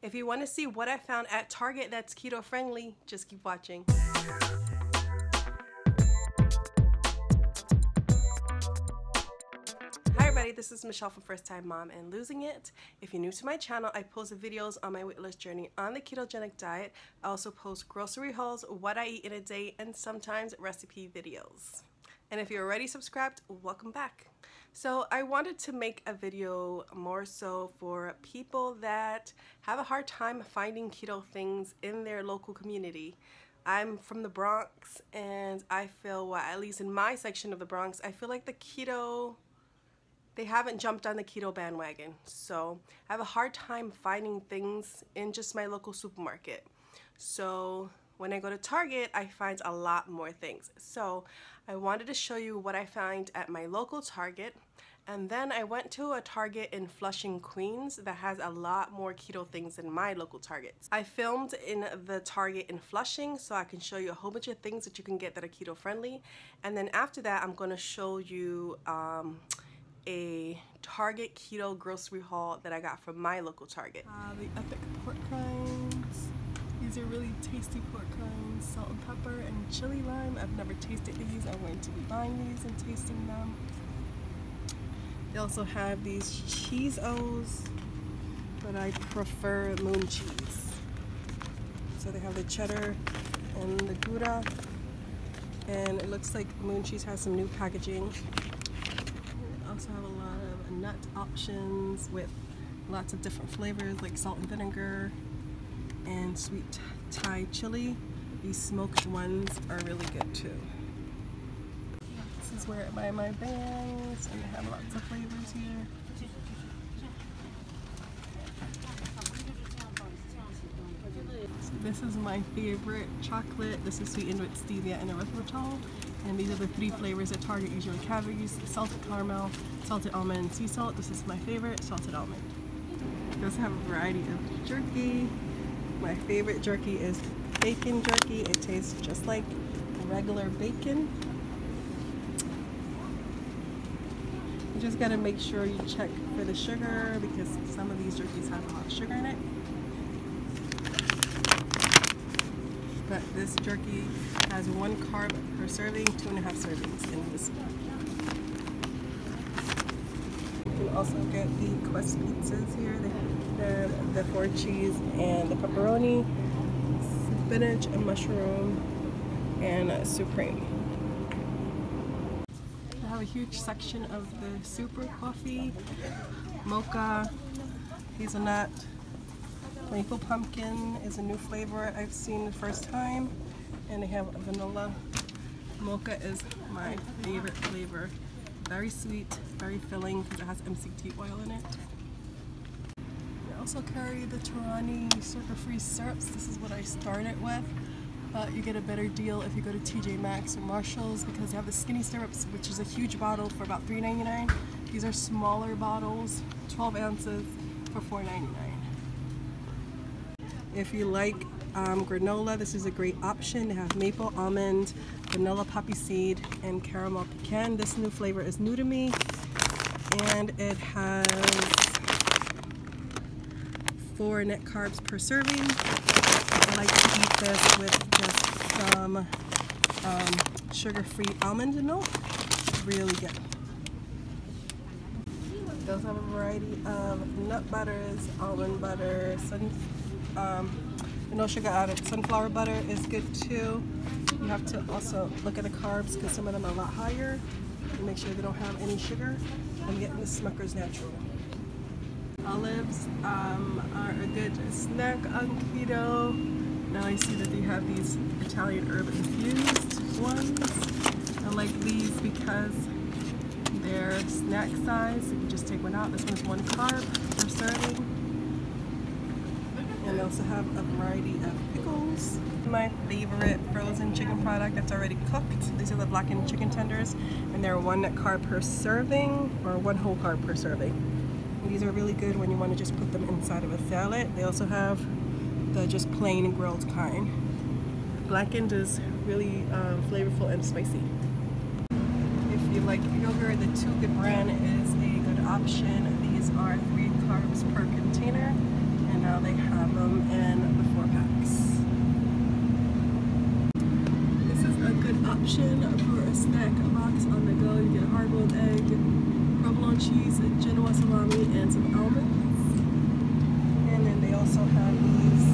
If you want to see what I found at Target that's keto friendly, just keep watching. This is Michelle from First Time Mom and Losing It. If you're new to my channel, I post videos on my weight loss journey on the ketogenic diet. I also post grocery hauls, what I eat in a day, and sometimes recipe videos. And if you're already subscribed, welcome back. So I wanted to make a video more so for people that have a hard time finding keto things in their local community. I'm from the Bronx, and I feel, well, at least in my section of the Bronx, I feel like the keto... they haven't jumped on the keto bandwagon, so I have a hard time finding things in just my local supermarket. So when I go to Target, I find a lot more things. So I wanted to show you what I find at my local Target, and then I went to a Target in Flushing, Queens that has a lot more keto things than my local Targets. I filmed in the Target in Flushing, so I can show you a whole bunch of things that you can get that are keto friendly, and then after that I'm going to show you a Target keto grocery haul that I got from my local Target. The Epic pork rinds. These are really tasty pork rinds, salt and pepper and chili lime. I've never tasted these. I'm going to be buying these and tasting them. They also have these Cheese-O's, but I prefer Moon Cheese. So they have the cheddar and the Gouda, and it looks like Moon Cheese has some new packaging. Also have a lot of nut options with lots of different flavors like salt and vinegar and sweet Thai chili. These smoked ones are really good too. This is where I buy my Bangs, and they have lots of flavors here. So this is my favorite chocolate. This is sweetened with stevia and erythritol. And these are the three flavors that Target usually carries: salted caramel, salted almond, and sea salt. This is my favorite, salted almond. It does have a variety of jerky. My favorite jerky is bacon jerky. It tastes just like regular bacon. You just gotta make sure you check for the sugar because some of these jerkies have a lot of sugar in it. But this jerky has 1 carb per serving, 2.5 servings in this pack. You can also get the Quest pizzas here. They have the 4 cheese and the pepperoni, spinach and mushroom, and supreme. I have a huge section of the Super Coffee, mocha, hazelnut. Maple pumpkin is a new flavor I've seen the first time, and they have vanilla. Mocha is my favorite flavor. Very sweet, very filling because it has MCT oil in it. They also carry the Torani sugar-free syrups. This is what I started with, but you get a better deal if you go to TJ Maxx or Marshalls because they have the skinny syrups, which is a huge bottle for about $3.99. These are smaller bottles, 12 ounces for $4.99. If you like granola, this is a great option. They have maple, almond, vanilla poppy seed, and caramel pecan. This new flavor is new to me, and it has 4 net carbs per serving. I like to eat this with just some sugar-free almond milk. Really good. It does have a variety of nut butters, almond butter, no sugar added. Sunflower butter is good too. You have to also look at the carbs because some of them are a lot higher. And make sure they don't have any sugar. I'm getting the Smucker's natural. Olives are a good snack on keto. Now I see that they have these Italian herb infused ones. I like these because they're snack size. You can just take one out. This one's 1 carb per serving. And they also have a variety of pickles. My favorite frozen chicken product that's already cooked. These are the blackened chicken tenders, and they're 1 carb per serving, or 1 whole carb per serving. And these are really good when you want to just put them inside of a salad. They also have the just plain grilled kind. Blackened is really flavorful and spicy. If you like yogurt, the Too Good brand is a good option. These are 3 carbs per container, and now they have them in the 4-packs. This is a good option for a snack box on the go. You get a hard-boiled egg, provolone cheese, Genoa salami, and some almonds. And then they also have these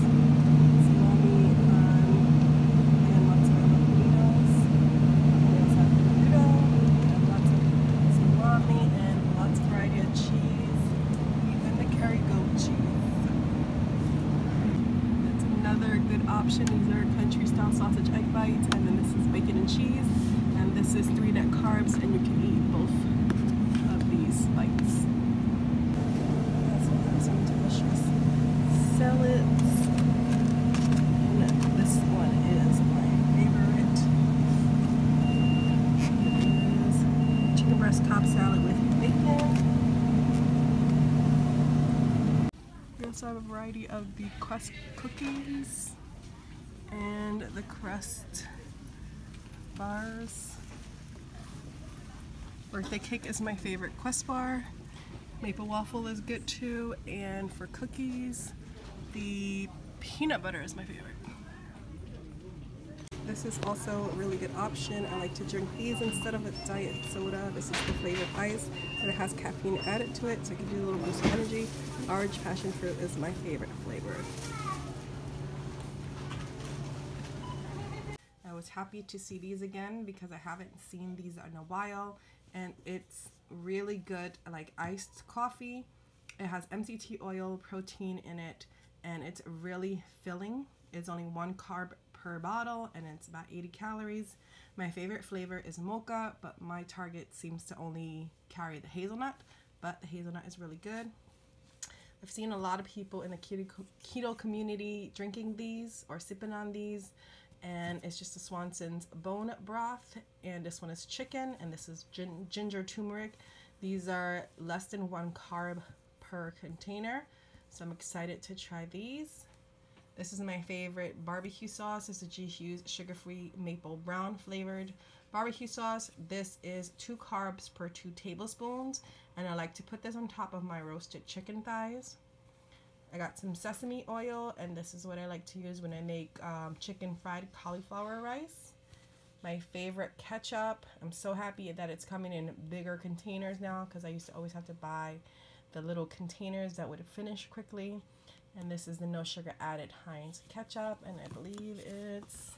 option. These are country style sausage egg bites, and then this is bacon and cheese, and this is 3 net carbs, and you can eat both of these bites. We also have some delicious salads, and this one is my favorite. It is chicken breast cobb salad with bacon. We also have a variety of the Quest cookies and the crust bars. Birthday cake is my favorite Quest bar. Maple waffle is good too, and for cookies, the peanut butter is my favorite. This is also a really good option. I like to drink these instead of a diet soda. This is the flavored ice, and it has caffeine added to it, so it gives you a little boost of energy. Orange passion fruit is my favorite flavor. I was happy to see these again because I haven't seen these in a while, and it's really good, like iced coffee. It has MCT oil, protein in it, and it's really filling. It's only 1 carb per bottle, and it's about 80 calories. My favorite flavor is mocha, but my Target seems to only carry the hazelnut, but the hazelnut is really good. I've seen a lot of people in the keto community drinking these or sipping on these. And it's just a Swanson's bone broth, and this one is chicken, and this is ginger turmeric. These are less than 1 carb per container, so I'm excited to try these. This is my favorite barbecue sauce. This is G Hughes sugar-free maple brown flavored barbecue sauce. This is 2 carbs per 2 tablespoons, and I like to put this on top of my roasted chicken thighs. I got some sesame oil, and this is what I like to use when I make chicken fried cauliflower rice. My favorite ketchup. I'm so happy that it's coming in bigger containers now, because I used to always have to buy the little containers that would finish quickly. And this is the no sugar added Heinz ketchup, and I believe it's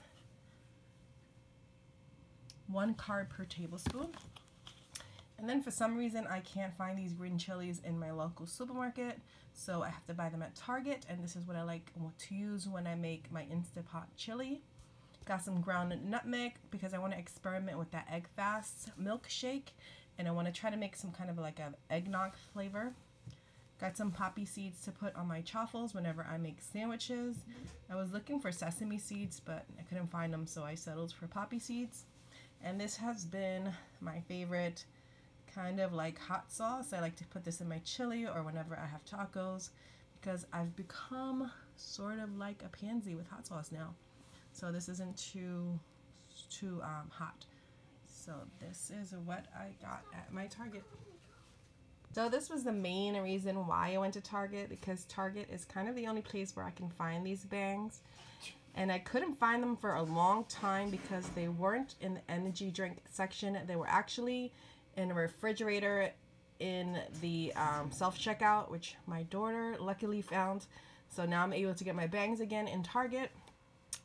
1 carb per tablespoon. And then for some reason I can't find these green chilies in my local supermarket, so I have to buy them at Target, and this is what I like to use when I make my Instapot chili. Got some ground nutmeg because I want to experiment with that egg fast milkshake, and I want to try to make some kind of like an eggnog flavor. Got some poppy seeds to put on my chaffles whenever I make sandwiches. I was looking for sesame seeds, but I couldn't find them, so I settled for poppy seeds. And this has been my favorite kind of like hot sauce. I like to put this in my chili or whenever I have tacos, because I've become sort of like a pansy with hot sauce now. So this isn't too hot. So this is what I got at my Target. So this was the main reason why I went to Target, because Target is kind of the only place where I can find these Bangs. And I couldn't find them for a long time because they weren't in the energy drink section. They were actually in a refrigerator in the self-checkout, which my daughter luckily found. So now I'm able to get my Bangs again in Target.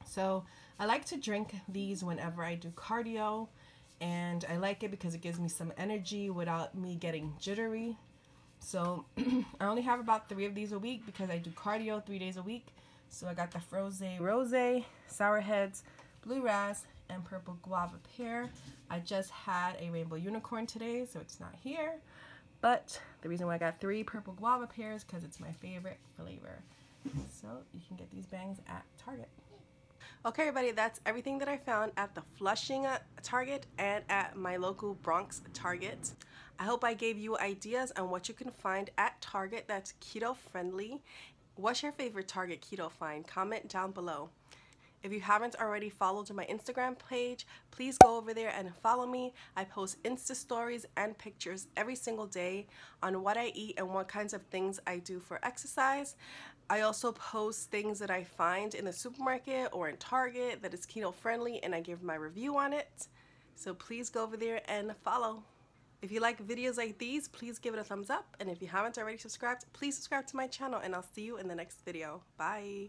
So I like to drink these whenever I do cardio, and I like it because it gives me some energy without me getting jittery. So I only have about 3 of these a week because I do cardio 3 days a week. So I got the Frosé Rosé, Sour Heads, Blue Ras, and Purple Guava Pear. I just had a Rainbow Unicorn today, so it's not here, but the reason why I got 3 Purple Guava Pears because it's my favorite flavor. So you can get these Bangs at Target. Okay everybody, that's everything that I found at the Flushing Target and at my local Bronx Target. I hope I gave you ideas on what you can find at Target that's keto friendly. What's your favorite Target keto find? Comment down below. If you haven't already followed my Instagram page, please go over there and follow me. I post Insta stories and pictures every single day on what I eat and what kinds of things I do for exercise. I also post things that I find in the supermarket or in Target that is keto friendly, and I give my review on it. So please go over there and follow. If you like videos like these, please give it a thumbs up. And if you haven't already subscribed, please subscribe to my channel, and I'll see you in the next video. Bye.